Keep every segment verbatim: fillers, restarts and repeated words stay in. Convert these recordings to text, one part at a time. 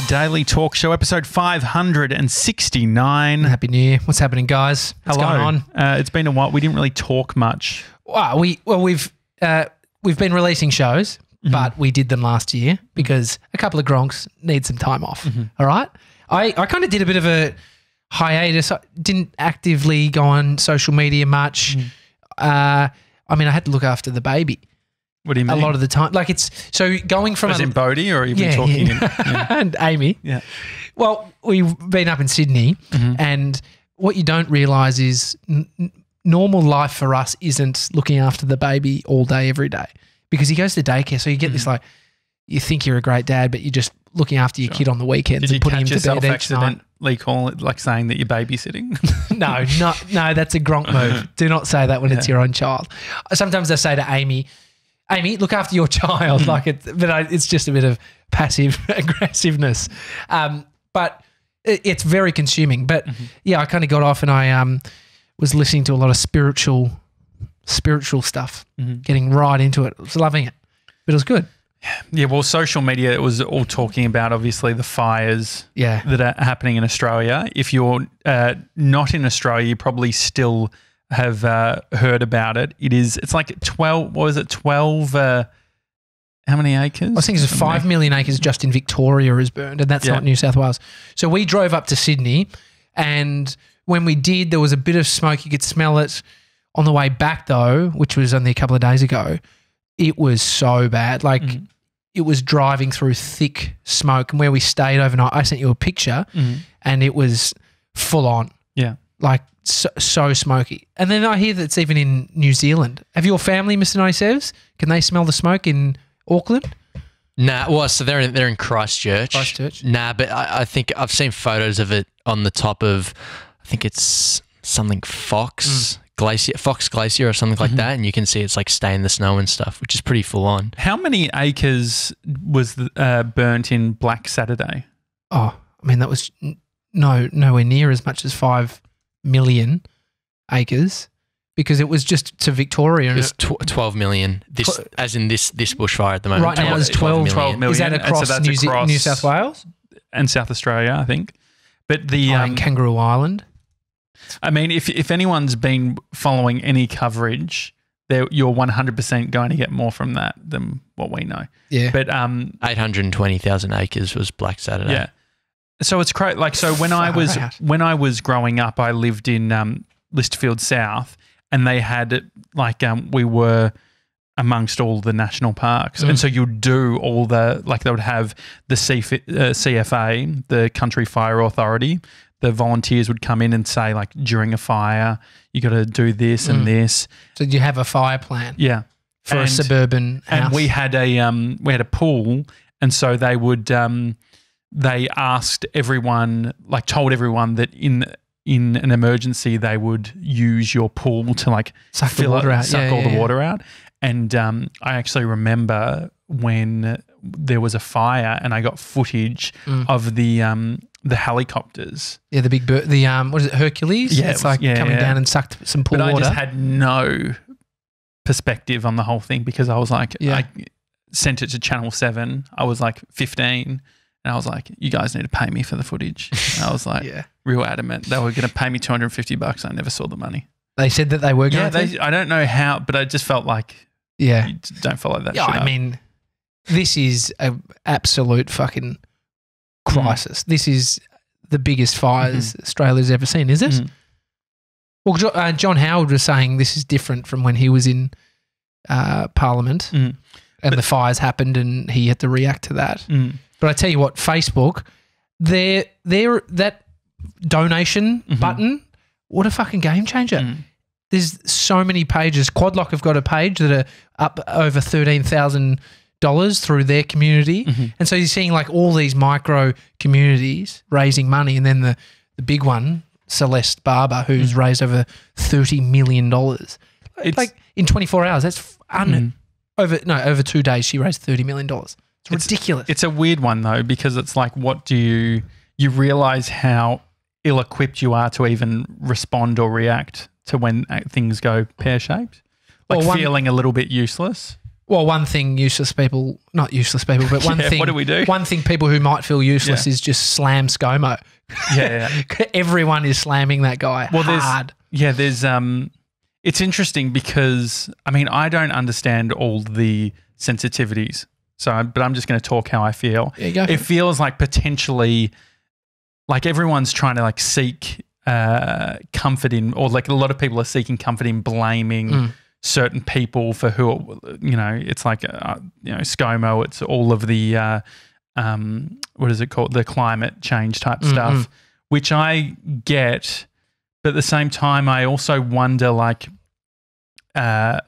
the Daily Talk Show, episode five hundred sixty-nine. Happy New Year. What's happening, guys? What's Hello. going on? Uh, it's been a while. We didn't really talk much. Well, we, well we've, uh, we've been releasing shows, mm-hmm. but we did them last year because a couple of Gronks need some time off, mm-hmm. all right? I, I kind of did a bit of a hiatus. I didn't actively go on social media much. Mm. Uh, I mean, I had to look after the baby. What do you mean? A lot of the time. Like it's – so going from – As in Bodhi or are you yeah, talking yeah. in yeah. – And Amy. Yeah. Well, we've been up in Sydney mm-hmm. and what you don't realise is n normal life for us isn't looking after the baby all day every day because he goes to daycare. So you get mm-hmm. this like you think you're a great dad but you're just looking after your sure. kid on the weekends Did and putting him to bed each night. Call it like saying that you're babysitting. no, no, no, that's a Gronk move. Do not say that when yeah. it's your own child. Sometimes I say to Amy, Amy, look after your child. like it, but I, it's just a bit of passive aggressiveness. Um, but it, it's very consuming. But mm-hmm. yeah, I kind of got off and I um, was listening to a lot of spiritual, spiritual stuff, mm-hmm. getting right into it. I was loving it, but it was good. Yeah, well, social media, it was all talking about, obviously, the fires yeah. that are happening in Australia. If you're uh, not in Australia, you probably still have uh, heard about it. It is, it's like twelve, what was it, twelve, uh, how many acres? I think it's five million acres just in Victoria is burned, and that's yeah. not New South Wales. So we drove up to Sydney, and when we did, there was a bit of smoke. You could smell it on the way back, though, which was only a couple of days ago. It was so bad. Like mm-hmm. it was driving through thick smoke and where we stayed overnight, I sent you a picture mm-hmm. and it was full on. Yeah. Like so, so smoky. And then I hear that it's even in New Zealand. Have your family, Mister ninety-sevens, can they smell the smoke in Auckland? Nah, well, so they're in, they're in Christchurch. Christchurch. Nah, but I, I think I've seen photos of it on the top of, I think it's something Fox. Mm. Glacier, Fox Glacier or something like mm-hmm. that, and you can see it's like staying the snow and stuff, which is pretty full on. How many acres was uh, burnt in Black Saturday? Oh, I mean, that was no nowhere near as much as five million acres because it was just to Victoria. It was tw twelve million. This, as in this this bushfire at the moment. Right now, it's twelve, twelve million. Is that across, so New, across New South Wales and South Australia, I think? But the um, Kangaroo Island. I mean, if if anyone's been following any coverage, you're one hundred percent going to get more from that than what we know. Yeah. But um, eight hundred twenty thousand acres was Black Saturday. Yeah. So it's crazy. Like, so when Far I was out. when I was growing up, I lived in um, Lysterfield South, and they had like um, we were amongst all the national parks, mm. and so you'd do all the like they would have the C F A, the Country Fire Authority. The volunteers would come in and say, like, during a fire, you got to do this and mm. this. So you have a fire plan, yeah, for and, a suburban house. And we had a um, we had a pool, and so they would um, they asked everyone, like, told everyone that in in an emergency they would use your pool to like suck fill the water it, out, suck yeah, all yeah, the yeah. water out. And um, I actually remember when there was a fire, and I got footage mm. of the. Um, The helicopters, yeah, the big bird, the um, what is it, Hercules? Yeah, it's it was, like yeah, coming yeah. down and sucked some pool but water. But I just had no perspective on the whole thing because I was like, yeah. I sent it to Channel seven. I was like fifteen, and I was like, you guys need to pay me for the footage. And I was like, yeah. real adamant. They were going to pay me two hundred and fifty bucks. I never saw the money. They said that they were going. Yeah, they, I don't know how, but I just felt like, yeah, you don't follow that. Yeah, shit I up. mean, this is an absolute fucking. Crisis. Mm. This is the biggest fires mm-hmm. Australia's ever seen, is it? Mm. Well, uh, John Howard was saying this is different from when he was in uh, Parliament mm. and but the fires happened and he had to react to that. Mm. But I tell you what, Facebook, they're, they're, that donation mm-hmm. button, what a fucking game changer. Mm. There's so many pages. Quadlock have got a page that are up over thirteen thousand dollars through their community. Mm-hmm. And so you're seeing like all these micro communities raising money, and then the, the big one, Celeste Barber, who's mm-hmm. raised over thirty million dollars. It's like in twenty-four hours, that's mm-hmm. over no, over two days she raised thirty million dollars. It's, it's ridiculous. It's a weird one though, because it's like, what do you, you realise how ill-equipped you are to even respond or react to when things go pear-shaped? Like well, one, feeling a little bit useless. Well, one thing useless people, not useless people, but one yeah, thing. What do we do? One thing people who might feel useless yeah. is just slam ScoMo. Yeah, yeah. Everyone is slamming that guy well, hard. There's, yeah, there's. Um, it's interesting because I mean I don't understand all the sensitivities, so but I'm just going to talk how I feel. Yeah, go for it. It feels like potentially, like everyone's trying to like seek uh, comfort in, or like a lot of people are seeking comfort in blaming. Mm. Certain people for who, you know, it's like, uh, you know, ScoMo, it's all of the, uh, um, what is it called? The climate change type mm-hmm. stuff, which I get. But at the same time, I also wonder like uh,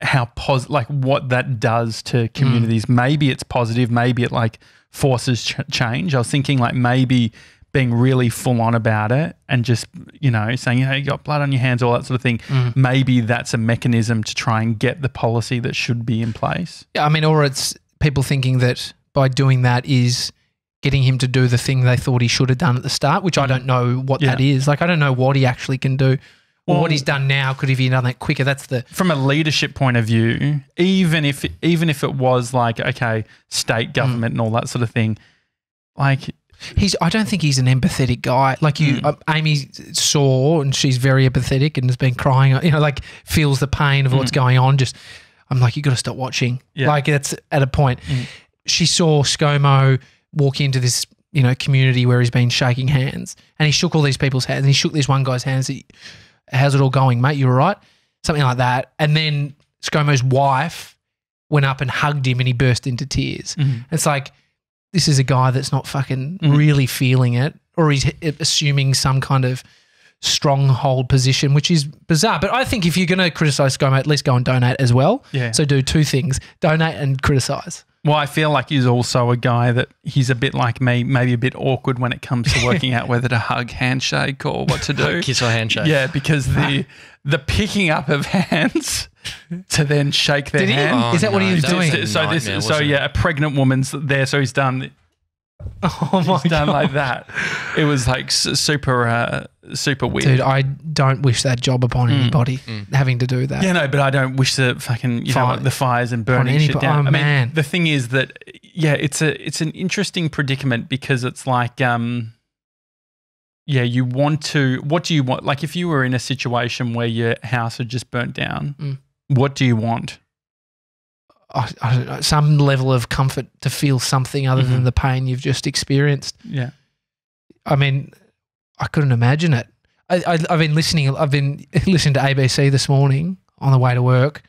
how pos- like what that does to communities. Mm. Maybe it's positive. Maybe it like forces ch- change. I was thinking like maybe being really full on about it and just, you know, saying, you know, you got blood on your hands, all that sort of thing, mm. maybe that's a mechanism to try and get the policy that should be in place. Yeah, I mean, or it's people thinking that by doing that is getting him to do the thing they thought he should have done at the start, which mm. I don't know what yeah. that is. Like I don't know what he actually can do or well, what he's done now could have he done that quicker. That's the – From a leadership point of view, even if, even if it was like, okay, state government mm. and all that sort of thing, like – He's. I don't think he's an empathetic guy. Like you, mm. uh, Amy saw, and she's very empathetic, and has been crying. You know, like feels the pain of mm. what's going on. Just, I'm like, you got to stop watching. Yeah. Like that's at a point. Mm. She saw ScoMo walk into this, you know, community where he's been shaking hands, and he shook all these people's hands, and he shook this one guy's hands. He, how's it all going, mate? You all right? Something like that. And then ScoMo's wife went up and hugged him, and he burst into tears. Mm. It's like. This is a guy that's not fucking mm. really feeling it, or he's assuming some kind of stronghold position, which is bizarre. But I think if you're going to criticise ScoMo, at least go and donate as well. Yeah. So do two things, donate and criticise. Well, I feel like he's also a guy that he's a bit like me, maybe a bit awkward when it comes to working out whether to hug, handshake or what to do. Kiss or handshake. Yeah, because the the picking up of hands – to then shake their hand. Oh, is that no, what he was doing? Was so this, nightmare, so yeah, it? a pregnant woman's there. So he's done. Oh my he's done God. Like that. It was like super, uh, super weird. Dude, I don't wish that job upon mm. anybody mm. having to do that. Yeah, no, but I don't wish the fucking you Fire. know like the fires and burning any, shit down. Oh, I man. mean, the thing is that yeah, it's a it's an interesting predicament because it's like um, yeah, you want to. What do you want? Like if you were in a situation where your house had just burnt down. Mm. What do you want? I, I don't know, some level of comfort to feel something other mm-hmm. than the pain you've just experienced. Yeah. I mean, I couldn't imagine it. I, I, I've been listening. I've been listening to A B C this morning on the way to work,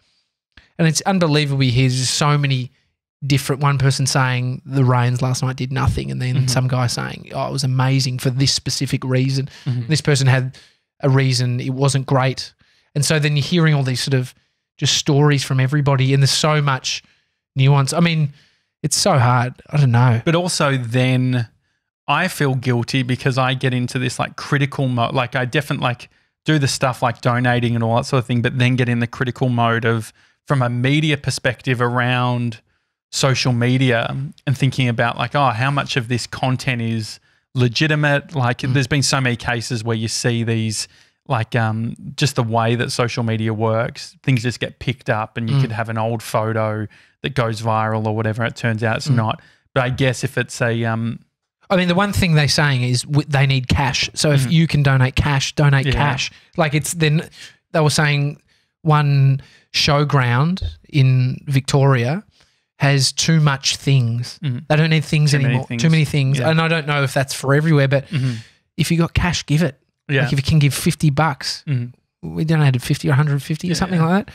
and it's unbelievable. We hear so many different. One person saying the rains last night did nothing, and then mm-hmm. some guy saying, "Oh, it was amazing for this specific reason." Mm-hmm. This person had a reason. It wasn't great, and so then you're hearing all these sort of. Just stories from everybody, and there's so much nuance. I mean, it's so hard. I don't know. But also then I feel guilty because I get into this like critical mode. Like I definitely like do the stuff like donating and all that sort of thing, but then get in the critical mode of from a media perspective around social media and thinking about like, oh, how much of this content is legitimate? Like mm. there's been so many cases where you see these – like um, just the way that social media works, things just get picked up and you mm. could have an old photo that goes viral or whatever. It turns out it's mm. not. But I guess if it's a um, – I mean the one thing they're saying is w- they need cash. So if mm. you can donate cash, donate yeah. cash. Like it's then – they were saying one showground in Victoria has too much things. Mm. They don't need things too anymore. Many things. Too many things. Yeah. And I don't know if that's for everywhere, but mm-hmm. if you got cash, give it. Yeah. Like if you can give fifty bucks, mm. we donated fifty or one hundred fifty yeah, or something yeah. like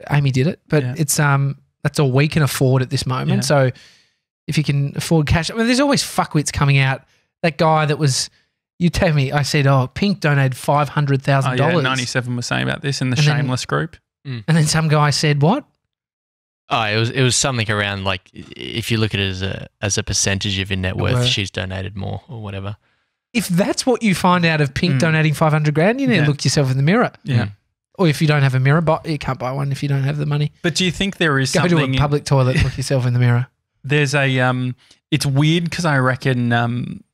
that. Amy did it, but yeah. it's um that's all we can afford at this moment. Yeah. So if you can afford cash, I mean, there's always fuckwits coming out. That guy that was, you tell me, I said, oh, Pink donated five hundred thousand dollars. Oh, yeah, ninety-seven was saying about this in the and shameless then, group. Mm. And then some guy said, what? Oh, it was it was something around like if you look at it as a as a percentage of your net worth, Where? she's donated more or whatever. If that's what you find out of Pink mm. donating five hundred grand, you need yeah. to look yourself in the mirror. Yeah. Or if you don't have a mirror, buy, you can't buy one if you don't have the money. But do you think there is Go something- Go to a public in, toilet, look yourself in the mirror. There's a, um, it's weird because I reckon um,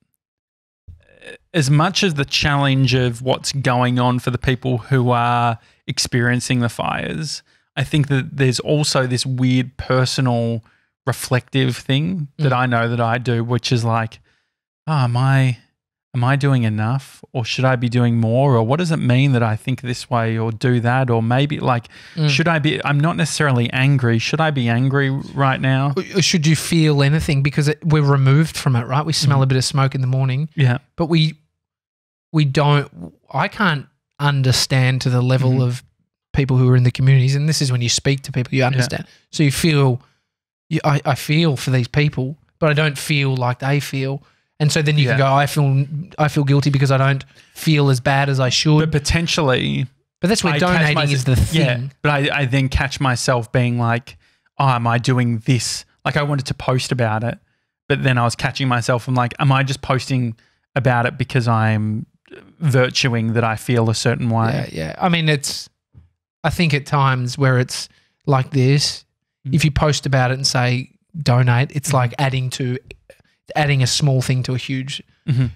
as much as the challenge of what's going on for the people who are experiencing the fires, I think that there's also this weird personal reflective thing that mm. I know that I do, which is like, oh, am I, am I doing enough, or should I be doing more, or what does it mean that I think this way or do that, or maybe like mm. should I be, I'm not necessarily angry. Should I be angry right now? Or should you feel anything? Because it, we're removed from it, right? We smell mm. a bit of smoke in the morning. Yeah. But we, we don't, I can't understand to the level mm. of people who are in the communities, and this is when you speak to people, you understand. Yeah. So you feel, you, I, I feel for these people, but I don't feel like they feel. And so then you yeah. can go, I feel, I feel guilty because I don't feel as bad as I should. But potentially. But that's where I donating my, is the thing. Yeah, but I, I then catch myself being like, oh, am I doing this? Like I wanted to post about it, but then I was catching myself. I'm like, am I just posting about it because I'm virtuing that I feel a certain way? Yeah, yeah. I mean, it's. I think at times where it's like this, mm. if you post about it and say donate, it's like adding to adding a small thing to a huge mm-hmm.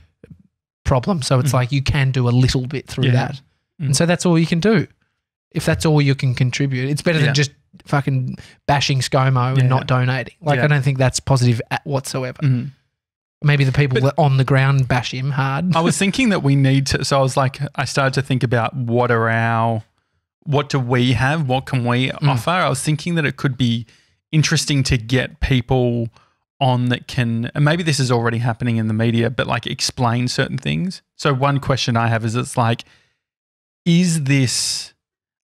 problem. So it's mm-hmm. like you can do a little bit through yeah. that. Mm-hmm. And so that's all you can do. If that's all you can contribute, it's better yeah. than just fucking bashing ScoMo yeah. and not donating. Like yeah. I don't think that's positive at whatsoever. Mm-hmm. Maybe the people but, that on the ground bash him hard. I was thinking that we need to – so I was like – I started to think about what are our – what do we have? What can we mm. offer? I was thinking that it could be interesting to get people on that can, and maybe this is already happening in the media, but like explain certain things. So one question I have is it's like, is this,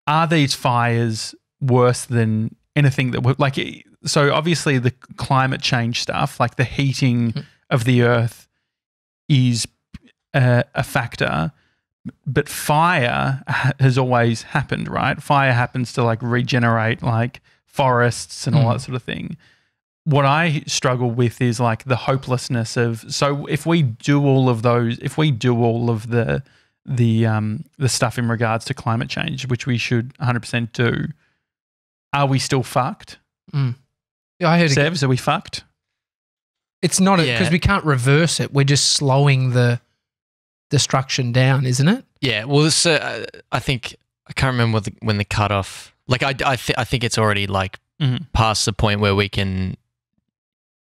are these fires worse than anything that we're like, so obviously the climate change stuff, like the heating mm. of the earth is a, a factor. But fire has always happened, right? Fire happens to like regenerate like forests and all mm. that sort of thing. What I struggle with is like the hopelessness of, so if we do all of those, if we do all of the the um, the stuff in regards to climate change, which we should one hundred percent do, are we still fucked? Mm. Yeah, I heard Sevs, are we fucked? It's not because yeah. we can't reverse it. We're just slowing the destruction down, isn't it? Yeah. Well, this, uh, I think I can't remember what the, when the cutoff. Like, I, I, th I think it's already like mm-hmm. past the point where we can.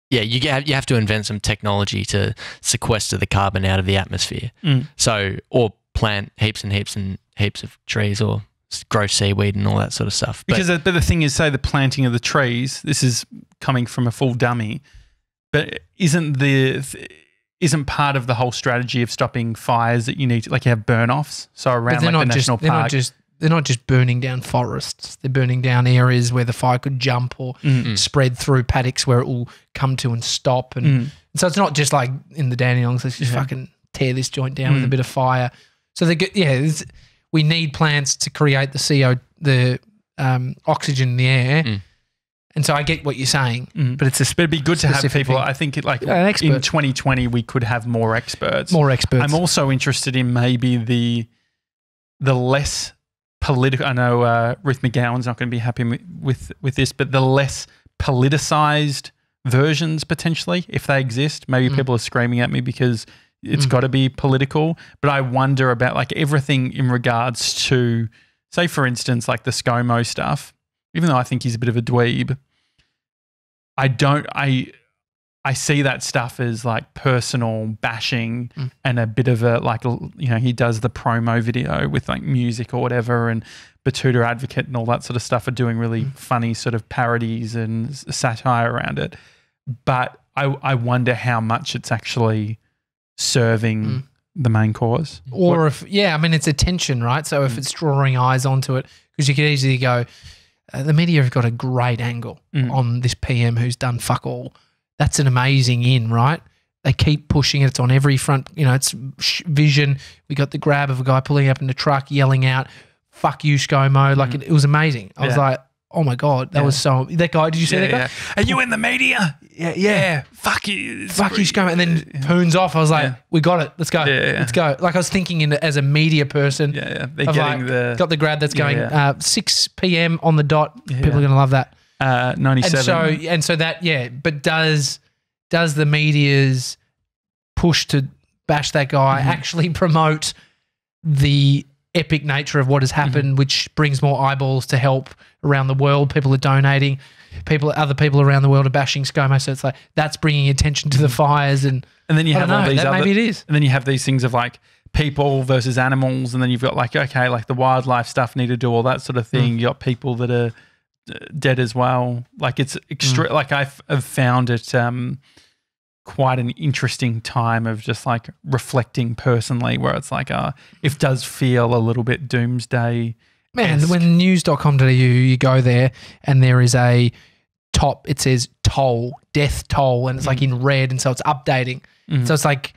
Yeah, you get you have to invent some technology to sequester the carbon out of the atmosphere. Mm. So, or plant heaps and heaps and heaps of trees, or grow seaweed and all that sort of stuff. But, because, but the thing is, say the planting of the trees. This is coming from a full dummy, but isn't the. Th Isn't part of the whole strategy of stopping fires that you need to, like you have burn-offs. So around like the just, national they're park. Not just, they're not just burning down forests. They're burning down areas where the fire could jump or mm-mm. spread through paddocks where it will come to and stop. And mm. so it's not just like in the Dandenongs, let's just yeah. fucking tear this joint down mm. with a bit of fire. So, they get, yeah, we need plants to create the C O, the um, oxygen in the air. Mm. And so I get what you're saying, mm. but it's a but it'd be good to have people. Thing. I think it, like yeah, in twenty twenty we could have more experts. More experts. I'm also interested in maybe the the less political. I know uh, Ruth McGowan's not going to be happy with with this, but the less politicized versions potentially, if they exist. Maybe mm. people are screaming at me because it's mm. got to be political. But I wonder about like everything in regards to, say, for instance, like the ScoMo stuff. Even though I think he's a bit of a dweeb, I don't I I see that stuff as like personal bashing mm. and a bit of a like, you know, he does the promo video with like music or whatever, and Batuta Advocate and all that sort of stuff are doing really mm. funny sort of parodies and satire around it. But I, I wonder how much it's actually serving mm. the main cause. Or what? If, yeah, I mean, it's attention, right? So if mm. it's drawing eyes onto it, because you could easily go, Uh, the media have got a great angle mm. on this P M who's done fuck all. That's an amazing in, right? They keep pushing it. It's on every front. You know, it's sh vision. We got the grab of a guy pulling up in the truck, yelling out, fuck you, ScoMo. Like mm. it, it was amazing. I yeah. was like, oh, my God. That yeah. was so – that guy, did you see yeah, that guy? Yeah. Are you in the media? Yeah. yeah. yeah. Fuck you. Fuck free. you, ScoMo. And then yeah. poons off. I was like, yeah. we got it. Let's go. Yeah, yeah, yeah. Let's go. Like I was thinking in, as a media person. Yeah, yeah. They're getting like, the – got the grab that's going yeah, yeah. Uh, six P M on the dot. Yeah. People are going to love that. Uh, ninety-seven. And so, and so that, yeah. But does does the media's push to bash that guy mm-hmm. actually promote the – epic nature of what has happened, mm-hmm. which brings more eyeballs to help around the world. People are donating. People, other people around the world are bashing ScoMo, so it's like that's bringing attention to the fires, and and then you have know, all these other, maybe it is, and then you have these things of like people versus animals, and then you've got like okay, like the wildlife stuff need to do all that sort of thing. Mm. You got people that are dead as well. Like it's extre- mm. like I've, I've found it um, quite an interesting time of just like reflecting personally, where it's like uh, it does feel a little bit doomsday. Man, when news dot com dot a u, you go there and there is a top, it says toll, death toll, and it's mm. like in red, and so it's updating. Mm. So it's like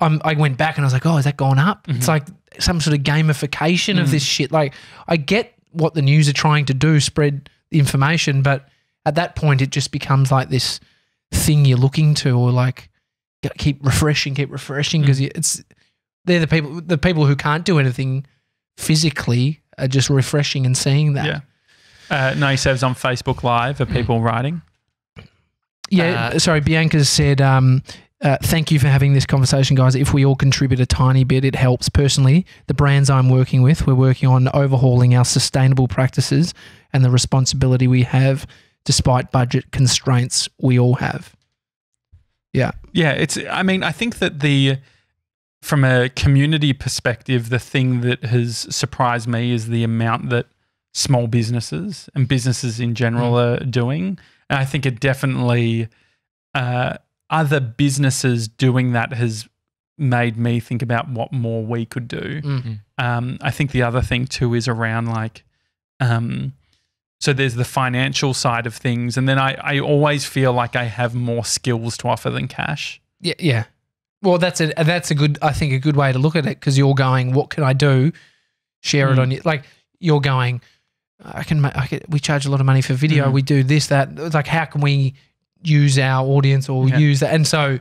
I'm, I went back and I was like, oh, has that gone up? Mm-hmm. It's like some sort of gamification mm. of this shit. Like I get what the news are trying to do, spread the information, but at that point it just becomes like this thing you're looking to, or like keep refreshing, keep refreshing because mm. it's they're the people, the people who can't do anything physically, Uh, just refreshing and seeing that. Yeah. Uh, ninety-seven's on Facebook Live. Are people writing? Yeah. Uh, sorry, Bianca said, um, uh, thank you for having this conversation, guys. If we all contribute a tiny bit, it helps. Personally, the brands I'm working with, we're working on overhauling our sustainable practices and the responsibility we have despite budget constraints we all have. Yeah. Yeah. It's. I mean, I think that the... from a community perspective, the thing that has surprised me is the amount that small businesses and businesses in general mm. are doing. And I think it definitely uh, other businesses doing that has made me think about what more we could do. Mm-hmm. Um, I think the other thing too is around like um, so there's the financial side of things, and then I, I always feel like I have more skills to offer than cash. Yeah, yeah. Well, that's a that's a good I think a good way to look at it, because you're going, what can I do? Share mm. it on you. Like you're going, I can, I can. We charge a lot of money for video. Mm. We do this, that. It's like, how can we use our audience or yeah. use that? And so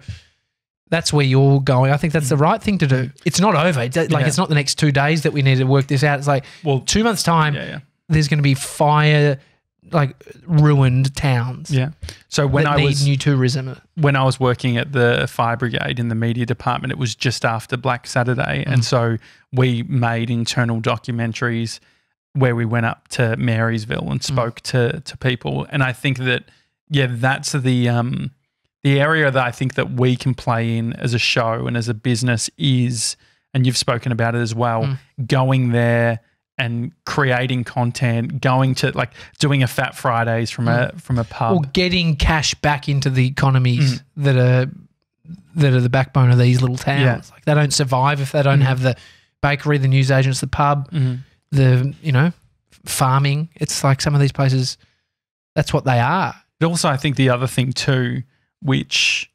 that's where you're going. I think that's the right thing to do. It's not over. It's like yeah. it's not the next two days that we need to work this out. It's like well, two months time. Yeah, yeah. There's going to be fire. Like ruined towns. Yeah. So when I was new tourism, when I was working at the fire brigade in the media department, it was just after Black Saturday, mm. and so we made internal documentaries where we went up to Marysville and spoke mm. to to people. And I think that yeah, that's the um the area that I think that we can play in as a show and as a business is, and you've spoken about it as well, mm. going there and creating content, going to like doing a Fat Fridays from a from a pub, or getting cash back into the economies mm. that are that are the backbone of these little towns. Yeah. Like they don't survive if they don't mm. have the bakery, the newsagents, the pub, mm. the you know farming. It's like some of these places, that's what they are. But also, I think the other thing too, which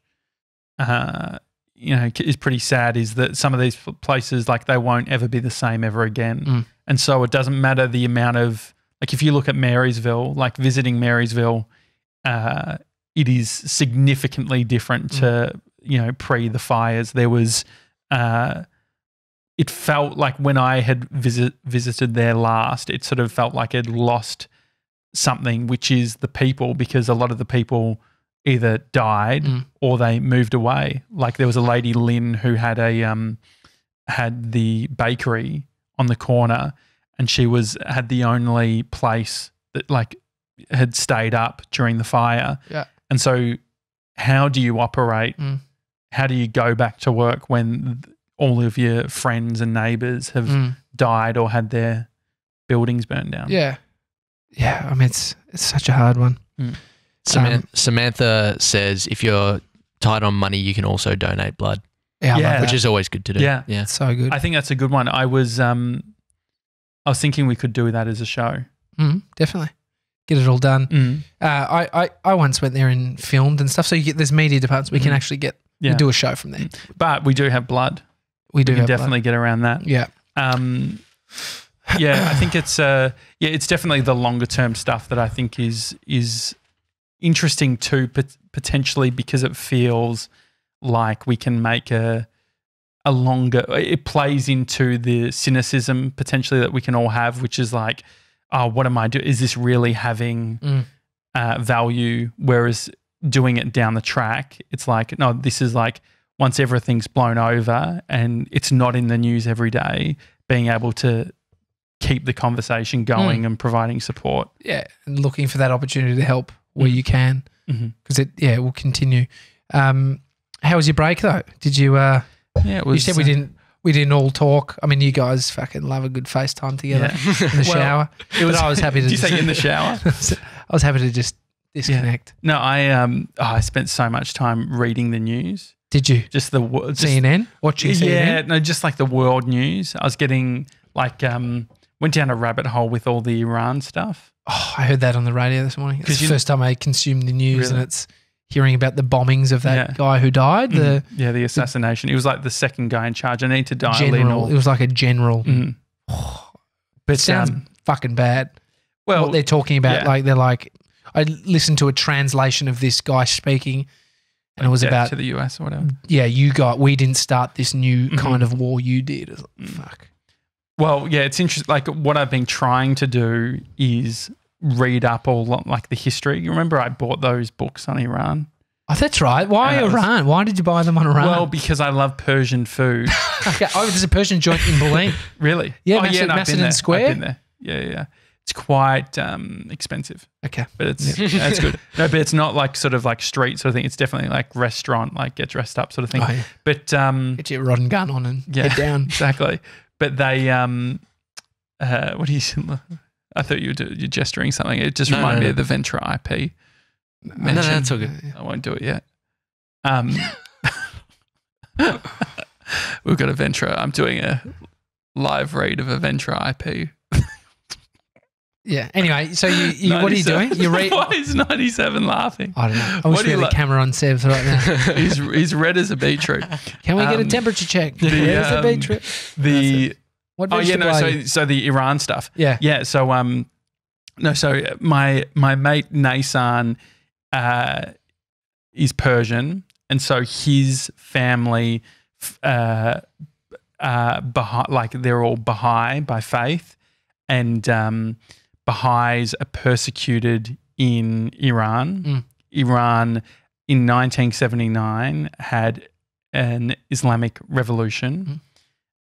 uh, you know is pretty sad, is that some of these places like they won't ever be the same ever again. Mm. And so it doesn't matter the amount of – like if you look at Marysville, like visiting Marysville, uh, it is significantly different to, mm. you know, pre the fires. There was uh, – it felt like when I had visit, visited there last, it sort of felt like it lost something, which is the people, because a lot of the people either died mm. or they moved away. Like there was a lady, Lynn, who had a um, had the bakery – on the corner, and she was had the only place that like had stayed up during the fire. Yeah. And so how do you operate? Mm. How do you go back to work when all of your friends and neighbours have mm. died or had their buildings burned down? Yeah. Yeah. I mean, it's, it's such a hard one. Mm. Samantha, um, Samantha says, if you're tight on money, you can also donate blood. Yeah, yeah. Which is always good to do. Yeah, yeah, so good. I think that's a good one. I was, um, I was thinking we could do that as a show. Mm, definitely, get it all done. Mm. Uh, I, I, I once went there and filmed and stuff. So you get there's media departments. We mm. can actually get yeah. we do a show from there. But we do have blood. We do we can have definitely blood. Get around that. Yeah. Um, yeah, I think it's uh, yeah, it's definitely the longer term stuff that I think is is interesting too, pot- potentially because it feels. Like we can make a a longer – it plays into the cynicism potentially that we can all have, which is like, oh, what am I doing? Is this really having mm. uh, value? Whereas doing it down the track, it's like, no, this is like once everything's blown over and it's not in the news every day, being able to keep the conversation going mm. and providing support. Yeah, and looking for that opportunity to help where mm. you can, because mm-hmm. it yeah it will continue. Um, how was your break though? Did you? Uh, yeah, it was, you said we uh, didn't. We didn't all talk. I mean, you guys fucking love a good FaceTime together yeah. in the well, shower. It was, but I was happy to did just, you say in the shower? I was happy to just disconnect. Yeah. No, I um, oh, I spent so much time reading the news. Did you? Just the just, C N N? Watching C N N? Yeah, no, just like the world news. I was getting like um, went down a rabbit hole with all the Iran stuff. Oh, I heard that on the radio this morning. It's the first time I consumed the news really? and it's hearing about the bombings of that yeah. guy who died. The, yeah, the assassination. He was like the second guy in charge. I need to dial general, in. All. It was like a general. Mm. Oh, but it sounds um, fucking bad. Well, what they're talking about, yeah. like they're like, I listened to a translation of this guy speaking and like it was about. To the U S or whatever. Yeah, you got, we didn't start this new mm-hmm. kind of war you did. It was like, mm. fuck. Well, yeah, it's interesting. Like what I've been trying to do is read up all like the history. You remember I bought those books on Iran? Oh, that's right. Why and Iran? Was, Why did you buy them on Iran? Well, because I love Persian food. Okay. Oh, there's a Persian joint in Berlin. Really? Yeah, oh, Mas yeah no, Macedon Square. I've been there. Yeah, yeah. It's quite um, expensive. Okay. But it's yeah. Yeah, it's good. No, but it's not like sort of like street sort of thing. It's definitely like restaurant, like get dressed up sort of thing. Oh, yeah. But um, get your rod and gun on and yeah, head down. Exactly. But they, um, uh, what do you I thought you were do, you're gesturing something. It just no, reminded no, no. me of the VentraIP. No, no, no, that's all good. I won't do it yet. Um, we've got a Ventra. I'm doing a live read of a VentraIP. Yeah. Anyway, so you, you what are you doing? You read. Why is ninety-seven laughing? I don't know. I wish we had a camera on Sev's right now. he's he's red as a beetroot. Can we um, get a temperature check? The, red um, as a beetroot. The. Oh yeah, no. So, so the Iran stuff. Yeah, yeah. So um, no. So my my mate Nasan, uh, is Persian, and so his family, uh, uh, Baha'i, like they're all Baha'i by faith, and um, Baha'is are persecuted in Iran. Mm. Iran in nineteen seventy-nine had an Islamic revolution, mm.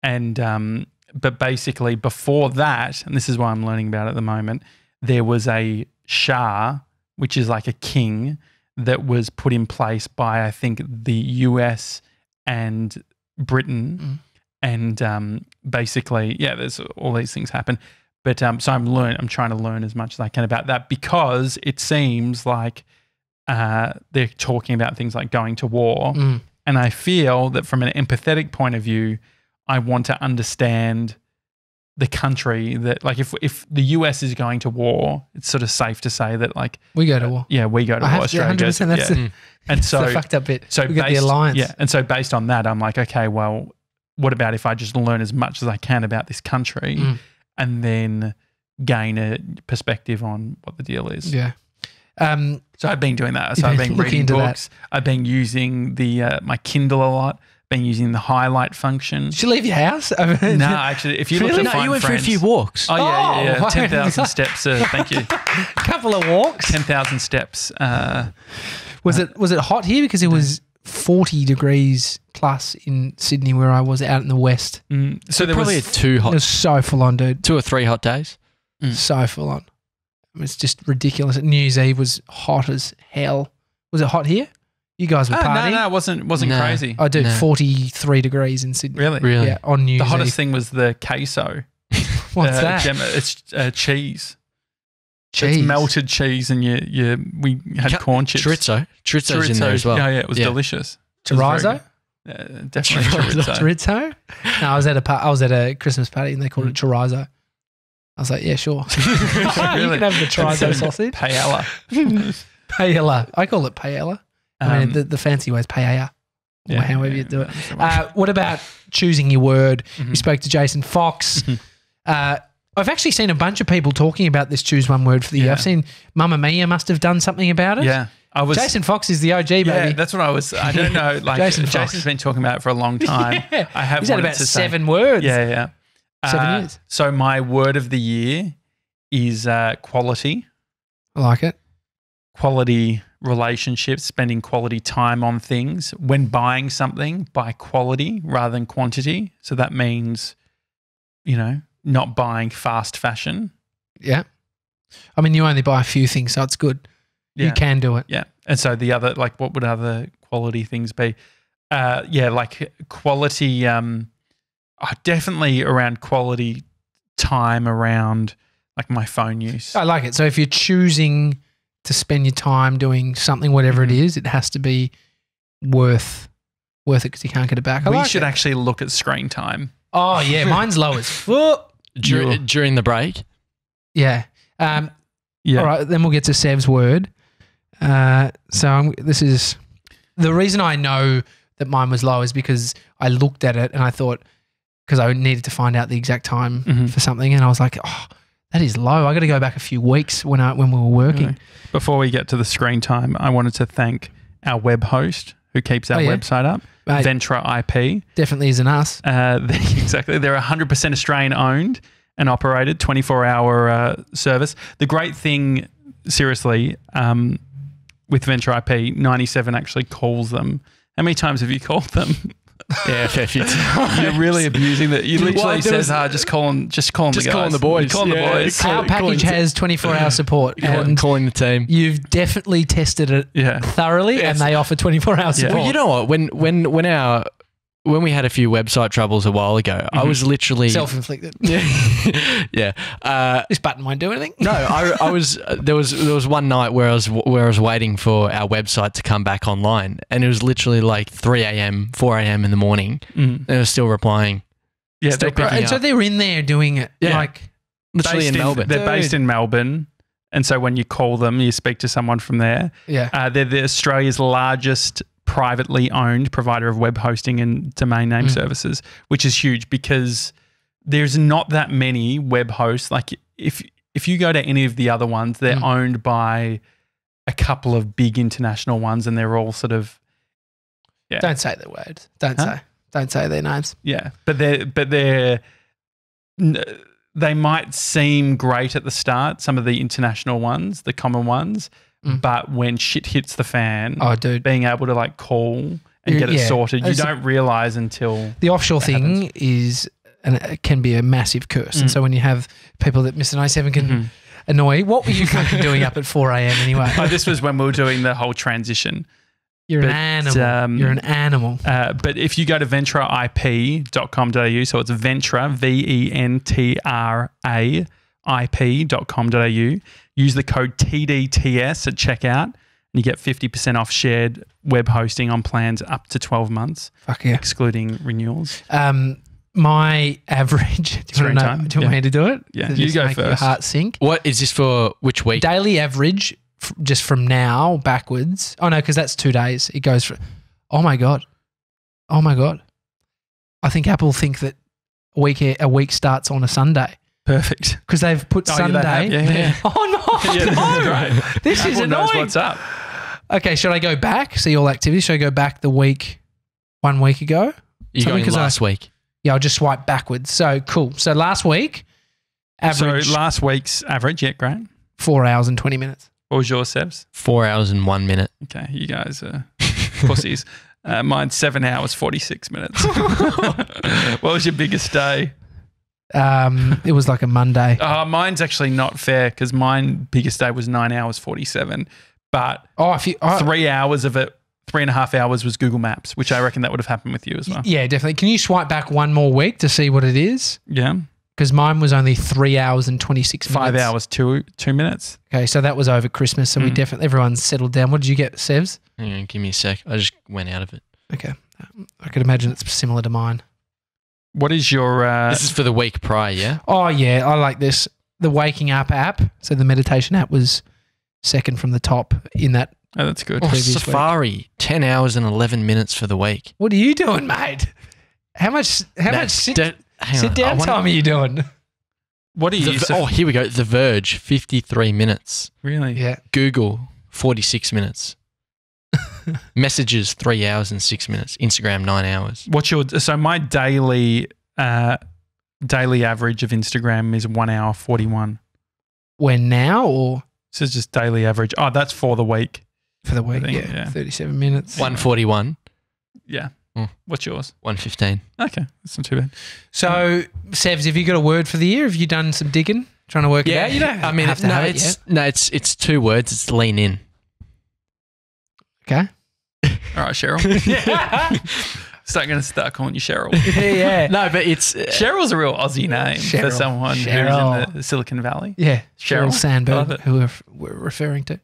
and um. But basically before that, and this is why I'm learning about it at the moment, there was a Shah, which is like a king, that was put in place by I think the U S and Britain. Mm. And um, basically, yeah, there's all these things happen. But um, so I'm learn. I'm trying to learn as much as I can about that because it seems like uh, they're talking about things like going to war. Mm. And I feel that from an empathetic point of view, I want to understand the country that, like, if if the U S is going to war, it's sort of safe to say that, like, we go to war. Yeah, we go to I war. Australia goes, yeah, that's yeah. The, and so the fucked up bit. So we got based, the alliance. Yeah, and so based on that, I'm like, okay, well, what about if I just learn as much as I can about this country, mm. and then gain a perspective on what the deal is? Yeah. Um. So I've been doing that. So I've been reading books. That. I've been using the uh, my Kindle a lot. Been using the highlight function. Did you leave your house? I mean, no, actually, if you really? look at no, you went friends, for a few walks. Oh, yeah, yeah, yeah. ten thousand steps. Uh, thank you. Couple of walks. ten thousand steps. Uh, was uh, it was it hot here? Because it was forty degrees plus in Sydney where I was out in the west. Mm, so, so there probably was a two hot. It was so full on, dude. Two or three hot days. Mm. So full on. I mean, it's just ridiculous. New Year's Eve was hot as hell. Was it hot here? You guys were oh, partying. No, no, it wasn't, wasn't no. crazy. I oh, do no. forty-three degrees in Sydney. Really? Really? Yeah, on New Year's Eve. The hottest Eve. thing was the queso. What's uh, that? Gem it's uh, cheese. Cheese. It's melted cheese and you, you, we had Cut, corn chips. Chorizo. Chorizo's in there as well. Oh, yeah, it was yeah. delicious. Chorizo? Uh, definitely chorizo. Chorizo? No, I was, at a par I was at a Christmas party and they called mm. it chorizo. I was like, yeah, sure. Really? You can have the chorizo sausage. Paella. Paella. I call it paella. I mean, the, the fancy way is paella, or yeah, however yeah, you do it. Uh, what about choosing your word? Mm-hmm. You spoke to Jason Fox. Mm-hmm. uh, I've actually seen a bunch of people talking about this choose one word for the yeah. year. I've seen Mamma Mia must have done something about it. Yeah, I was, Jason Fox is the O G, yeah, baby. Yeah, that's what I was – I don't know. Like Jason Jason's been talking about it for a long time. Yeah. I have He's had about seven say, words. Yeah, yeah. Seven uh, years. So my word of the year is uh, quality. I like it. Quality relationships, spending quality time on things. When buying something, buy quality rather than quantity. So that means you know, not buying fast fashion. Yeah. I mean, you only buy a few things, so it's good. Yeah. You can do it. Yeah. And so the other, like, what would other quality things be? Uh, yeah, like quality, um, oh, definitely around quality time around like my phone use. I like it. So if you're choosing to spend your time doing something, whatever mm-hmm. it is, it has to be worth worth it because you can't get it back. I we like should it. actually look at screen time. Oh, yeah. Mine's low as fuck. Dur- during the break? Yeah. Um, yeah. All right, then we'll get to Sev's word. Uh, so I'm, this is – the reason I know that mine was low is because I looked at it and I thought – because I needed to find out the exact time mm-hmm. for something and I was like, oh, that is low. I got to go back a few weeks when, I, when we were working. Okay. Before we get to the screen time, I wanted to thank our web host who keeps our oh, yeah. website up. Mate, VentraIP. Definitely isn't us. Uh, they, exactly. They're one hundred percent Australian owned and operated, twenty-four hour uh, service. The great thing, seriously, um, with VentraIP, ninety-seven actually calls them. How many times have you called them? Yeah, okay, you're really abusing that. You literally well, says, ah, just call them, just call them just the guys. Calling the boys. Calling yeah, the boys. Call, Our package has twenty-four hour support. Yeah, and calling the team. You've definitely tested it yeah. thoroughly yes. and they offer twenty-four hour support. Yeah. Well, you know what? When when when our when we had a few website troubles a while ago, mm-hmm. I was literally self-inflicted. Yeah. yeah. Uh, this button won't do anything. No, I, I was uh, there was there was one night where I was where I was waiting for our website to come back online, and it was literally like three a m, four a m in the morning, mm. and it was still replying. Yeah, still they're picking and up. So they're in there doing it. Yeah. Like literally in, in Melbourne. They're Dude. based in Melbourne, and so when you call them, you speak to someone from there. Yeah, uh, they're the Australia's largest privately owned provider of web hosting and domain name mm. services, which is huge because there's not that many web hosts. Like if if you go to any of the other ones, they're mm. owned by a couple of big international ones and they're all sort of yeah. Don't say the word. Don't huh? say. Don't say their names. Yeah. But they're but they're they might seem great at the start, some of the international ones, the common ones. Mm. But when shit hits the fan, oh, dude. being able to like call and You're, get it yeah. sorted, you it's, don't realise until the offshore thing happens. is and it can be a massive curse. Mm. And so when you have people that Mister ninety-seven can mm. annoy, what were you fucking doing up at four a m anyway? Oh, this was when we were doing the whole transition. You're but, an animal. Um, You're an animal. Uh, but if you go to ventra I P dot com dot A U, so it's Ventra V E N T R A. I P dot com dot A U. Use the code T D T S at checkout and you get fifty percent off shared web hosting on plans up to twelve months. Fuck yeah. Excluding renewals. Um, my average. Do you want, know, do you want yeah. me to do it? Yeah. Does you go make first. Your heart sink. What is this for which week? Daily average f- just from now backwards. Oh, no, because that's two days. It goes for. Oh, my God. Oh, my God. I think Apple think that a week, a week starts on a Sunday. Perfect. Because they've put oh, Sunday. Yeah, yeah, yeah. Oh, no. Yeah, no. Right. This Apple is annoying. Knows what's up. Okay, should I go back? See all activities. Should I go back the week, one week ago? You going last I, week. Yeah, I'll just swipe backwards. So, cool. So, last week, average. So, last week's average, yeah, great. Four hours and twenty minutes. What was yours, Sebs? Four hours and one minute. Okay, you guys are pussies. Uh, mine's seven hours, forty-six minutes. What was your biggest day? Um, it was like a Monday. Uh, mine's actually not fair because mine biggest day was nine hours forty-seven, but oh, if you, oh, three hours of it, three and a half hours was Google Maps, which I reckon that would have happened with you as well. Yeah, definitely. Can you swipe back one more week to see what it is? Yeah, because mine was only three hours and twenty-six minutes. Five hours two two minutes. Okay, so that was over Christmas, so mm. we definitely everyone settled down. What did you get, Sevs? Hang on, give me a sec. I just went out of it. Okay, I could imagine it's similar to mine. What is your uh, – This is for the week prior, yeah? Oh, yeah. I like this. The Waking Up app, so the meditation app was second from the top in that Oh, that's good. Oh, Safari, week. ten hours and eleven minutes for the week. What are you doing, mate? How much How no, much sit, sit on, down wonder, time are you doing? What are you – Oh, here we go. The Verge, fifty-three minutes. Really? Yeah. Google, forty-six minutes. Messages three hours and six minutes. Instagram nine hours. What's your so my daily uh, daily average of Instagram is one hour forty one. When now or this is just daily average? Oh, that's for the week. For the week, yeah, yeah, thirty seven minutes. One forty one. Yeah, Mm. What's yours? one fifteen. Okay, that's not too bad. So, Sevs, have you got a word for the year? Have you done some digging, trying to work yeah, it out? Yeah, you don't have, I mean, have to no, have it yet. No, it's, it's two words. It's lean in. Okay. All right, Cheryl. It's not going to start calling you Cheryl. Yeah. No, but it's... Uh, Cheryl's a real Aussie name Cheryl, for someone Cheryl. who's in the Silicon Valley. Yeah. Cheryl, Cheryl Sandberg, who we're, we're referring to.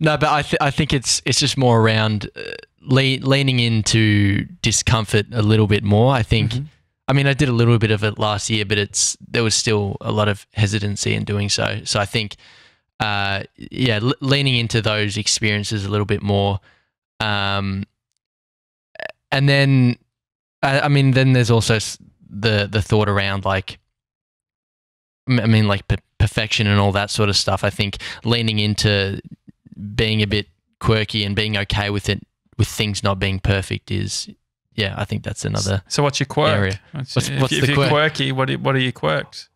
No, but I, th I think it's it's just more around... Uh, Le leaning into discomfort a little bit more, I think. Mm-hmm. I mean, I did a little bit of it last year, but it's there was still a lot of hesitancy in doing so. So I think, uh, yeah, le leaning into those experiences a little bit more. Um, and then, I, I mean, then there's also the the thought around like, I mean, like per perfection and all that sort of stuff. I think leaning into being a bit quirky and being okay with it. With things not being perfect is, yeah, I think that's another. So what's your quirk? Area. What's, what's, if what's if the you're quirk? quirky, what are, what are your quirks?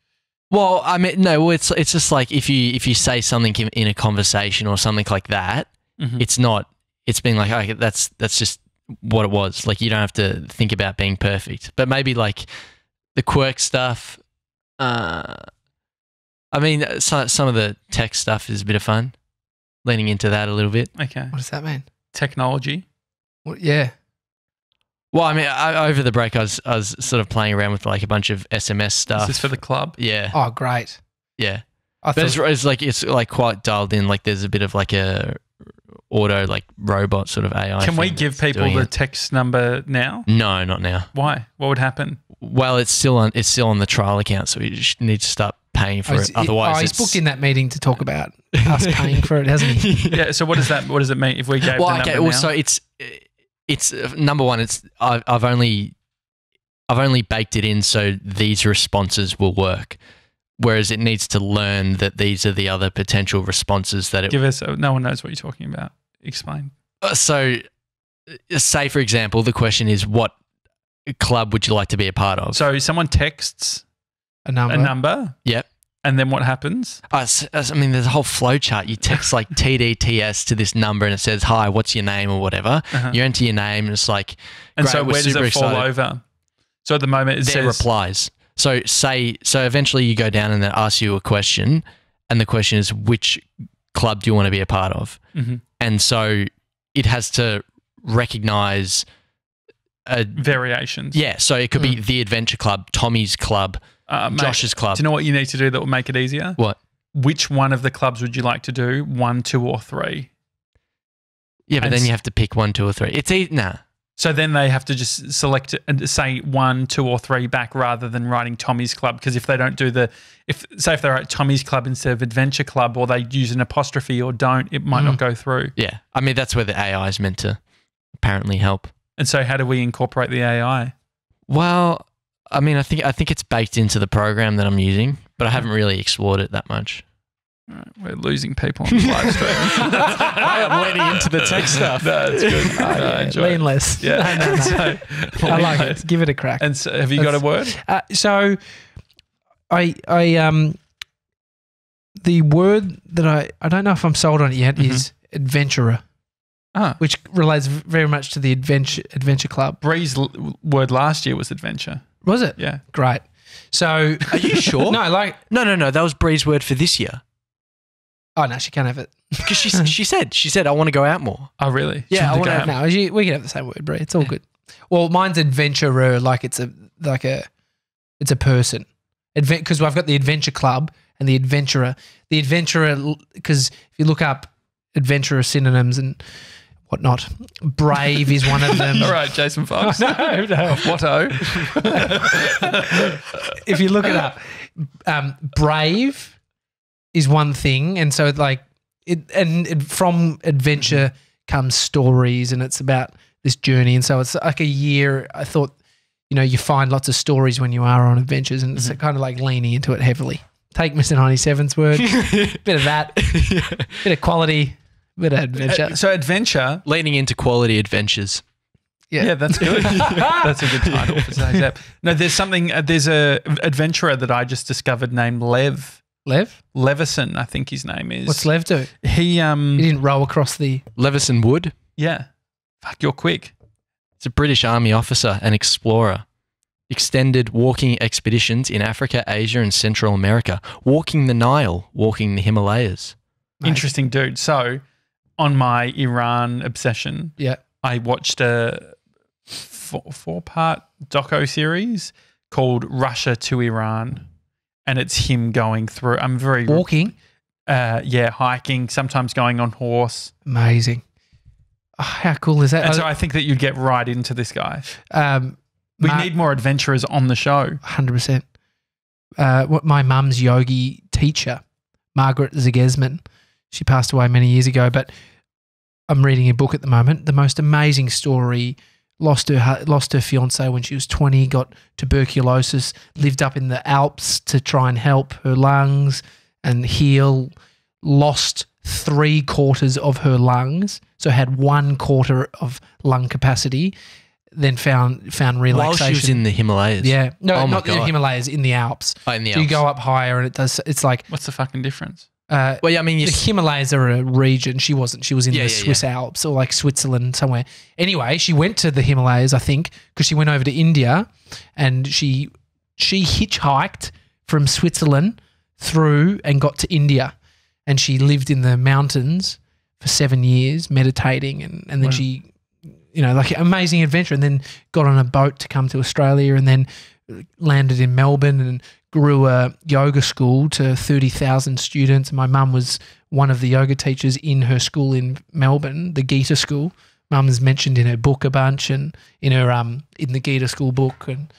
Well, I mean, no, it's it's just like if you if you say something in, in a conversation or something like that, mm-hmm. it's not. It's being like, okay, that's that's just what it was. Like you don't have to think about being perfect, but maybe like the quirk stuff. Uh, I mean, some some of the tech stuff is a bit of fun. Leaning into that a little bit. Okay, what does that mean? Technology. Yeah. Well, I mean, I, over the break, I was, I was sort of playing around with like a bunch of S M S stuff. Is this for the club? Yeah. Oh, great. Yeah. I but it's, it's like it's like quite dialed in. Like there's a bit of like a auto like robot sort of A I. Can we give people the text number now? No, not now. Why? What would happen? Well, it's still on it's still on the trial account, so we just need to start paying for oh, it. Otherwise, oh, he's booked in that meeting to talk about us paying for it, hasn't he? Yeah. So what does that what does it mean if we gave? Well, the okay. Number well, now? so it's. It's number one. It's I've, I've only, I've only baked it in so these responses will work, whereas it needs to learn that these are the other potential responses that it. Give us. No one knows what you're talking about. Explain. Uh, so, say for example, the question is, what club would you like to be a part of? So someone texts a number. A number. Yep. And then what happens? Uh, I mean, there's a whole flow chart. You text like T D T S to this number and it says, hi, what's your name or whatever. Uh-huh. You enter your name and it's like, and great, so where does it excited. fall over? So at the moment it Their says- replies. So say, so eventually you go down and they ask you a question and the question is, which club do you want to be a part of? Mm-hmm. And so it has to recognize- a, Variations. Yeah. So it could mm. be the Adventure Club, Tommy's Club, Uh, mate, Josh's club. Do you know what you need to do that will make it easier? What? Which one of the clubs would you like to do? One, two, or three? Yeah, but and then you have to pick one, two, or three. It's either, nah. So then they have to just select and say one, two, or three back rather than writing Tommy's Club, because if they don't do the, if say if they write Tommy's Club instead of Adventure Club, or they use an apostrophe or don't, it might mm. not go through. Yeah, I mean that's where the A I is meant to apparently help. And so how do we incorporate the A I? Well. I mean, I think I think it's baked into the program that I'm using, but I haven't really explored it that much. All right, we're losing people on the live stream. I am leaning into the tech stuff. No, it's good. Oh, no, yeah. I enjoy Lean it. less. Yeah, no, no, no. So, I like it. Give it a crack. And so, have you That's, got a word? Uh, so, I I um, the word that I I don't know if I'm sold on it yet mm-hmm. is adventurer. Ah. Which relates very much to the adventure adventure club. Bree's l word last year was adventure. Was it? Yeah. Great. So are you sure? No, like no, no, no. That was Bree's word for this year. Oh no, she can't have it because she she said she said I want to go out more. Oh really? Yeah, I want to have now. We can have the same word, Bree. It's all yeah. good. Well, mine's adventurer. Like it's a like a it's a person. Advent because I've got the adventure club and the adventurer. The adventurer because if you look up adventurer synonyms and. Whatnot. Brave is one of them. All right, Jason Fox. Oh, no, no. Watto. If you look it up, um, brave is one thing, and so like, it, and it, from adventure comes stories, and it's about this journey, and so it's like a year. I thought, you know, you find lots of stories when you are on adventures, and mm-hmm. it's kind of like leaning into it heavily. Take Mister ninety-seven's word, bit of that, yeah. bit of quality. Bit of adventure. So adventure. Leaning into quality adventures. Yeah, yeah that's good. That's a good title for today's app. No, there's something, uh, there's a adventurer that I just discovered named Lev. Lev? Levison, I think his name is. What's Lev do? He um. He didn't roll across the. Levison Wood? Yeah. Fuck, you're quick. It's a British Army officer and explorer. Extended walking expeditions in Africa, Asia, and Central America. Walking the Nile, walking the Himalayas. Nice. Interesting dude. So on my Iran obsession, yeah, I watched a four, four part doco series called Russia to Iran, and it's him going through. I'm very walking. Uh, yeah, hiking, sometimes going on horse. Amazing. Oh, how cool is that? And I, so I think that you'd get right into this guy. Um, we Mark, need more adventurers on the show. one hundred percent. Uh, what my mum's yogi teacher, Margaret Zegesman, she passed away many years ago, but I'm reading a book at the moment, the most amazing story. Lost her, lost her fiancé when she was twenty, got tuberculosis, lived up in the Alps to try and help her lungs and heal, lost three quarters of her lungs, so had one quarter of lung capacity, then found found relaxation. While she was in the Himalayas? Yeah. No, oh not in the Himalayas, in the Alps. Oh, in the Alps. You go up higher and it does, it's like. What's the fucking difference? Uh, well, yeah, I mean, the Himalayas are a region. She wasn't. She was in yeah, the yeah, Swiss yeah. Alps or like Switzerland somewhere. Anyway, she went to the Himalayas, I think, because she went over to India, and she she hitchhiked from Switzerland through and got to India, and she lived in the mountains for seven years meditating, and and then wow. she, you know, like an amazing adventure, and then got on a boat to come to Australia, and then landed in Melbourne and grew a yoga school to thirty thousand students. My mum was one of the yoga teachers in her school in Melbourne, the Gita School. Mum's mentioned in her book a bunch and in her um in the Gita School book. And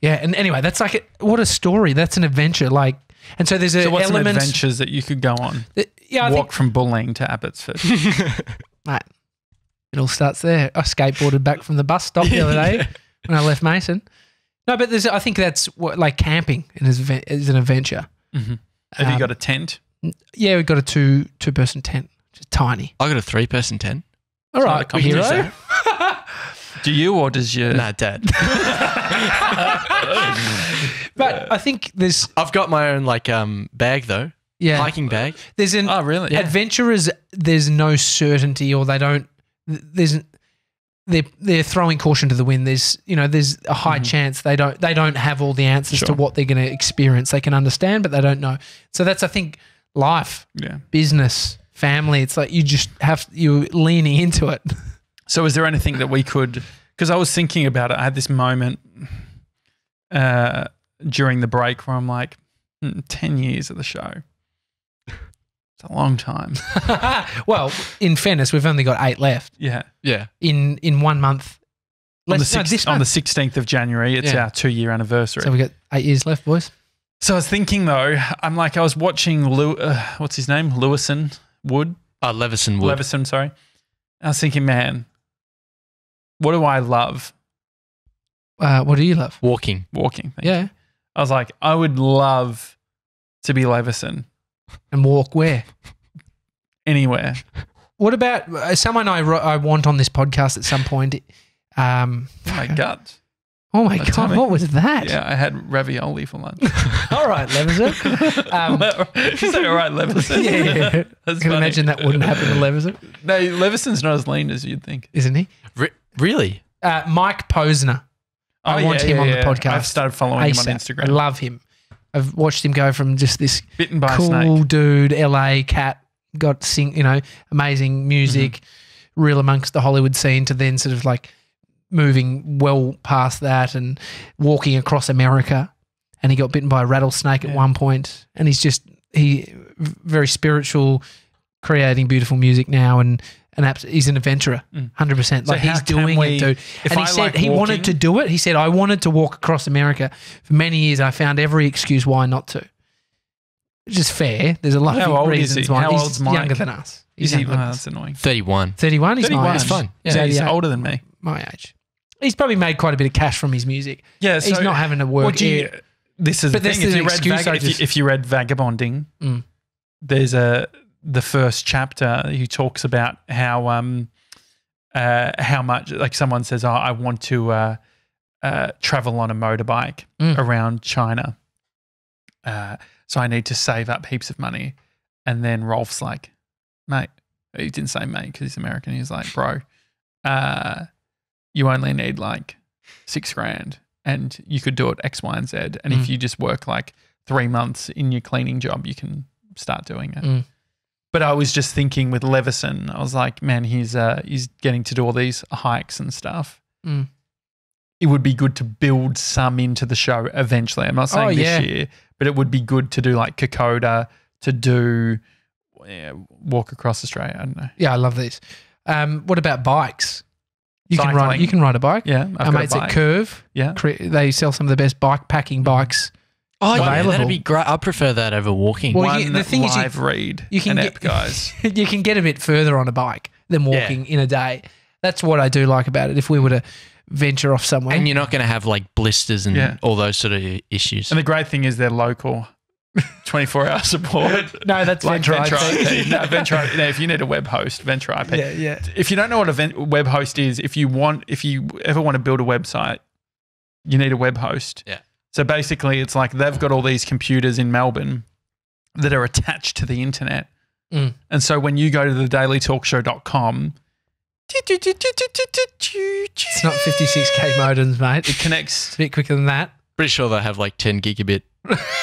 yeah, and anyway, that's like a, what a story. That's an adventure. Like, and so there's a so what's element, some adventures that you could go on? That, yeah, I walk think, from bullying to Abbotsford. Right. It all starts there. I skateboarded back from the bus stop the other day yeah. when I left Mason. No, but there's, I think that's what, like camping is an adventure. Mm-hmm. Have um, you got a tent? Yeah, we've got a two, two person tent, which is tiny. I got a three person tent. All it's right, hero. Do you or does your nah, dad? But I think there's. I've got my own like um bag though. Yeah, hiking bag. There's an oh really yeah. adventurers. There's no certainty, or they don't. There's. They're, they're throwing caution to the wind. There's, you know, there's a high mm-hmm. chance they don't they don't have all the answers sure. to what they're going to experience. They can understand, but they don't know. So that's, I think, life, yeah. business, family. It's like you just have you leaning into it. So is there anything that we could? Because I was thinking about it. I had this moment uh, during the break where I'm like, mm, ten years of the show. It's a long time. Well, in fairness, we've only got eight left. Yeah. Yeah. In in one month. On the, sixth, no, on the sixteenth of January, it's yeah. our two-year anniversary. So we've got eight years left, boys. So I was thinking, though, I'm like I was watching, Lew uh, what's his name? Levison Wood? Uh, Levison Wood. Levison, sorry. I was thinking, man, what do I love? Uh, what do you love? Walking. Walking. Yeah. You. I was like, I would love to be Levison. And walk where? Anywhere. What about uh, someone I I want on this podcast at some point? Um, oh my God. Oh, my God. Tummy. What was that? Yeah, I had ravioli for lunch. All right, Levison. Um, Is that all right, Levison? Yeah, yeah. Can funny. Imagine that wouldn't happen to Levison. No, Levison's not as lean as you'd think. Isn't he? Re really? Uh, Mike Posner. Oh, I want yeah, him yeah, on yeah. the podcast. I've started following ASAP. Him on Instagram. I love him. I've watched him go from just this bitten by cool a snake. Dude, L A cat, got sing, you know, amazing music, mm-hmm. real amongst the Hollywood scene, to then sort of like moving well past that and walking across America. And he got bitten by a rattlesnake yeah. at one point. And he's just he very spiritual, creating beautiful music now, and an he's an adventurer, mm. one hundred percent. So like he's doing we, it, dude. And he I said like he walking, wanted to do it. He said, I wanted to walk across America. For many years, I found every excuse why not to, which is fair. There's a lot how of reasons he? Why. How he's old's Mike? Younger than us. He's is he? Oh, that's annoying. thirty-one. thirty-one? He's thirty-one. It's fun. Yeah. So he's older than me. My age. He's probably made quite a bit of cash from his music. Yeah, so he's not having to work. You, this is but the thing. If, an you an excuse, just, if, you, if you read Vagabonding, mm. there's a... the first chapter, he talks about how um, uh, how much, like someone says, oh, I want to uh, uh, travel on a motorbike mm. around China. Uh, so I need to save up heaps of money. And then Rolf's like, mate, he didn't say mate because he's American. He's like, bro, uh, you only need like six grand and you could do it X, Y, and Z. And mm. if you just work like three months in your cleaning job, you can start doing it. Mm. But I was just thinking with Levison, I was like, man, he's uh, he's getting to do all these hikes and stuff. Mm. It would be good to build some into the show eventually. I'm not saying oh, this yeah. year, but it would be good to do like Kokoda, to do yeah, Walk Across Australia. I don't know. Yeah, I love these. Um, what about bikes? You Cycling. can ride. You can ride a bike. Yeah, I've Our got mates a bike. at Curve. Yeah, they sell some of the best bike packing bikes. Oh, yeah, that'd be great. I prefer that over walking. Well, One you, the thing live is you, read you can an get, app, guys. You can get a bit further on a bike than walking yeah. in a day. That's what I do like about it. If we were to venture off somewhere. And you're not going to have like blisters and yeah. all those sort of issues. And the great thing is they're local. twenty-four hour support. No, that's like VentraIP. No, VentraIP. No, if you need a web host, VentraIP. Yeah, yeah. If you don't know what a web host is, if you want, if you ever want to build a website, you need a web host. Yeah. So basically, it's like they've got all these computers in Melbourne that are attached to the internet. Mm. And so when you go to the daily talk show dot com, it's not fifty-six K modems, mate. It connects a bit quicker than that. Pretty sure they have like ten gigabit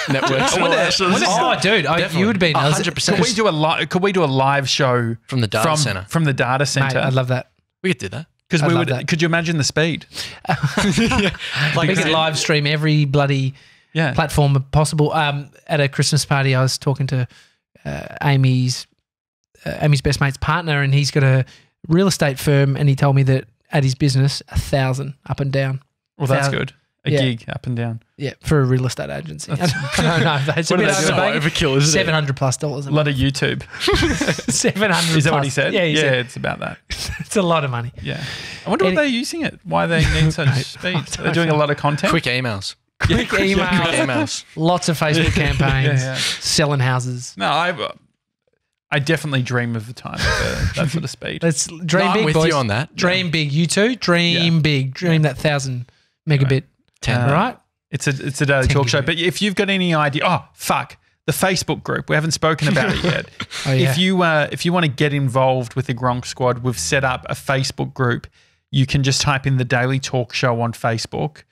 networks. Oh, dude, I, you would be one hundred percent. Could we do a live? Could we do a live show from the data from, center? From the data center, mate, I'd love that. We could do that. Because we would. That. Could you imagine the speed? yeah. Like we could live stream every bloody yeah. platform possible. Um, at a Christmas party, I was talking to uh, Amy's uh, Amy's best mate's partner, and he's got a real estate firm, and he told me that at his business, a thousand up and down. Well, that's good. A yeah. gig up and down. Yeah, for a real estate agency. no, no, that's a bit overkill, isn't it? seven hundred plus dollars. A lot of YouTube. seven hundred. Is that plus. What he said? Yeah, he yeah said. It's about that. It's a lot of money. Yeah. I wonder Any, what they're using it. Why they need such speed? They're doing a lot of content. Quick emails. Quick, quick emails. Yeah, quick emails. Lots of Facebook campaigns. yeah, yeah. Selling houses. No, I. I definitely dream of the time at that sort of speed. Let's dream no, big, I'm with boys. You on that. Dream yeah. big. You too. Dream yeah. big. Dream yeah. that thousand megabit. Anyway. ten, uh, right? It's a it's a daily talk show. But if you've got any idea, oh fuck, the Facebook group, we haven't spoken about it yet. oh, yeah. If you uh, if you want to get involved with the Gronk Squad, we've set up a Facebook group. You can just type in the Daily Talk Show on Facebook,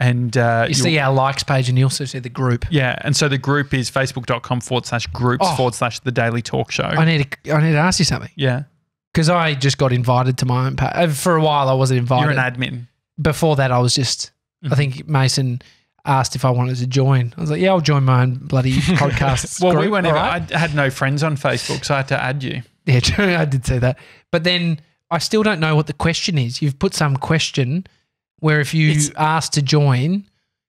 and uh, you see our likes page, and you also see the group. Yeah, and so the group is facebook.com forward slash groups oh, forward slash the Daily Talk Show. I need to, I need to ask you something. Yeah, because I just got invited to my own page. For a while, I wasn't invited. You're an admin. Before that, I was just. I think Mason asked if I wanted to join. I was like, yeah, I'll join my own bloody podcast. well, group. we weren't ever, right. I had no friends on Facebook, so I had to add you. Yeah, true. I did say that. But then I still don't know what the question is. You've put some question where if you it's, asked to join,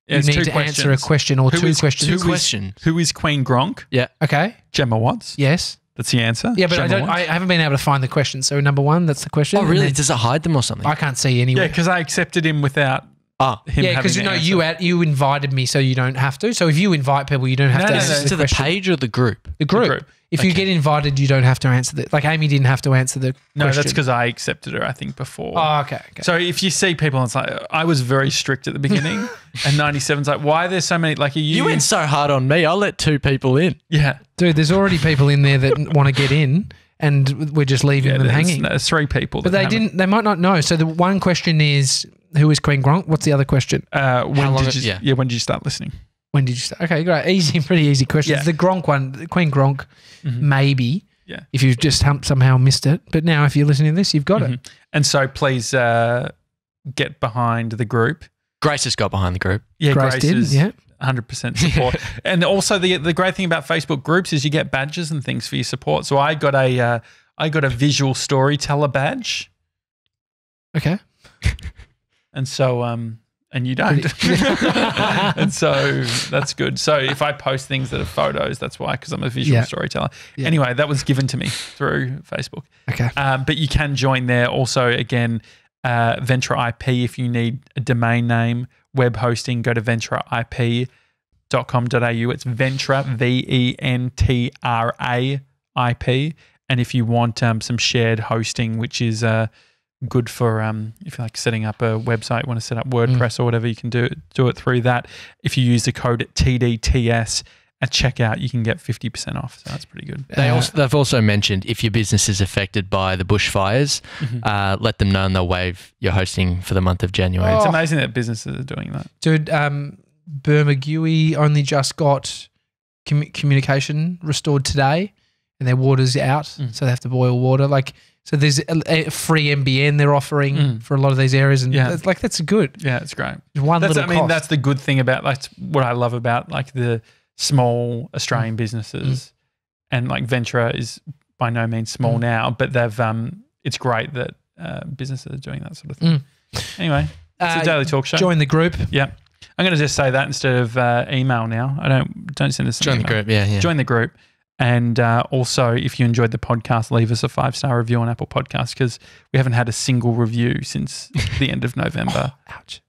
yeah, you need to questions. answer a question or who two is, questions. Two questions. Who is Queen Gronk? Yeah. Okay. Gemma Watts? Yes. That's the answer? Yeah, but I, don't, I haven't been able to find the question. So, number one, that's the question. Oh, really? Then, does it hide them or something? I can't see anywhere. Yeah, because I accepted him without... Ah, him yeah, because you know you at, you invited me, so you don't have to. So if you invite people, you don't have no, to no, answer no, no. the to question. The page or the group. The group. The group. If okay. you get invited, you don't have to answer that. Like Amy didn't have to answer the. No, question. That's because I accepted her. I think before. Oh, okay, okay. So if you see people, it's like I was very strict at the beginning, and ninety-seven's like, why are there so many? Like, are you you went so hard on me. I let two people in. Yeah, dude. There's already people in there that want to get in, and we're just leaving yeah, them there's, hanging. There's three people, but that they haven't. didn't. They might not know. So the one question is. Who is Queen Gronk? What's the other question? Uh, when did you, it, yeah. yeah, when did you start listening? When did you start? Okay, great. Easy, pretty easy questions. Yeah. The Gronk one, the Queen Gronk, mm-hmm. maybe, yeah. if you've just somehow missed it. But now if you're listening to this, you've got mm-hmm. it. And so please uh, get behind the group. Grace has got behind the group. Yeah, Grace, Grace did, is yeah. one hundred percent support. and also the the great thing about Facebook groups is you get badges and things for your support. So I got a, uh, I got a visual storyteller badge. Okay. And so, um, and you don't. and so that's good. So if I post things that are photos, that's why, because I'm a visual yeah. storyteller. Yeah. Anyway, that was given to me through Facebook. Okay. Um, but you can join there. Also, again, uh, VentraIP, if you need a domain name, web hosting, go to ventra I P dot com dot A U. It's Ventra, V E N T R A I P. And if you want um, some shared hosting, which is uh, – good for um, if you're like setting up a website, want to set up WordPress mm. or whatever, you can do it, do it through that. If you use the code T D T S at checkout, you can get fifty percent off. So that's pretty good. They uh, also, they've also mentioned if your business is affected by the bushfires, mm-hmm. uh, let them know and they'll waive your hosting for the month of January. Oh. It's amazing that businesses are doing that. Dude, um, Bermagui only just got com communication restored today and their water's out, mm. so they have to boil water. Like, so there's a, a free M B N they're offering mm. for a lot of these areas, and yeah. that's, like that's good. Yeah, it's great. One that's, little I mean, cost. That's the good thing about, that's what I love about like the small Australian mm. businesses, mm. and like Ventra is by no means small mm. now, but they've um, it's great that uh, businesses are doing that sort of thing. Mm. Anyway, it's uh, a Daily Talk Show. Join the group. Yeah. I'm going to just say that instead of uh, email now. I don't don't send us an email. Join the group, yeah, yeah. Join the group. And uh, also, if you enjoyed the podcast, leave us a five star review on Apple Podcasts because we haven't had a single review since the end of November. Oh, ouch.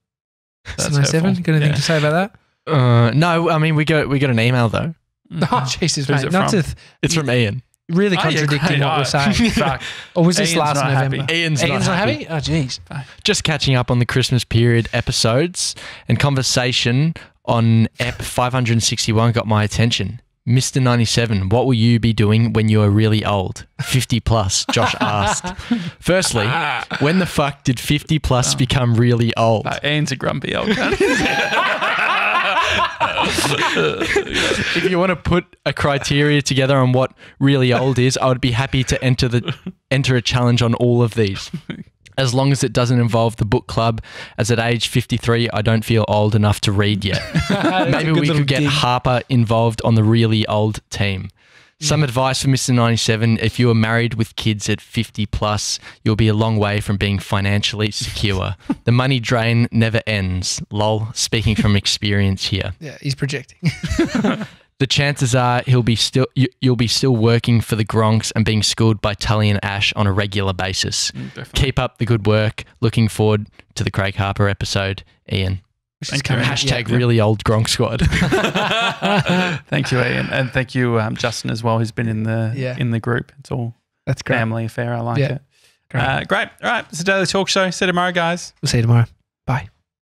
So seven, got anything yeah. to say about that? Uh, no, I mean, we got, we got an email, though. Mm. Oh, Jesus, mate. It not from? To it's from Ian. Really contradicting oh, yeah, what we're saying. Fuck. Or was this Ian's last November? Happy. Ian's, Ian's not, not happy. happy? Oh, geez. Just catching up on the Christmas period episodes and conversation on E P five hundred sixty-one got my attention. Mister ninety-seven, what will you be doing when you are really old? fifty plus, Josh asked. Firstly, when the fuck did fifty plus oh. become really old? No, Ian's a grumpy old cunt. If you want to put a criteria together on what really old is, I would be happy to enter the enter a challenge on all of these. As long as it doesn't involve the book club, as at age fifty-three, I don't feel old enough to read yet. Maybe we could get dig. Harper involved on the really old team. Some mm. advice for Mister ninety-seven, if you are married with kids at fifty plus, you'll be a long way from being financially secure. The money drain never ends. Lol, speaking from experience here. Yeah, he's projecting. The chances are he'll be still, you, you'll be still working for the Gronks and being schooled by Tully and Ash on a regular basis. Mm, keep up the good work. Looking forward to the Craig Harper episode, Ian. Hashtag yeah, really yeah. old Gronk Squad. Thank you, Ian, and thank you, um, Justin, as well, who's been in the yeah. in the group. It's all that's great. Family affair. I like yeah. it. Great. Uh, great. All right, it's the Daily Talk Show. See you tomorrow, guys. We'll see you tomorrow. Bye.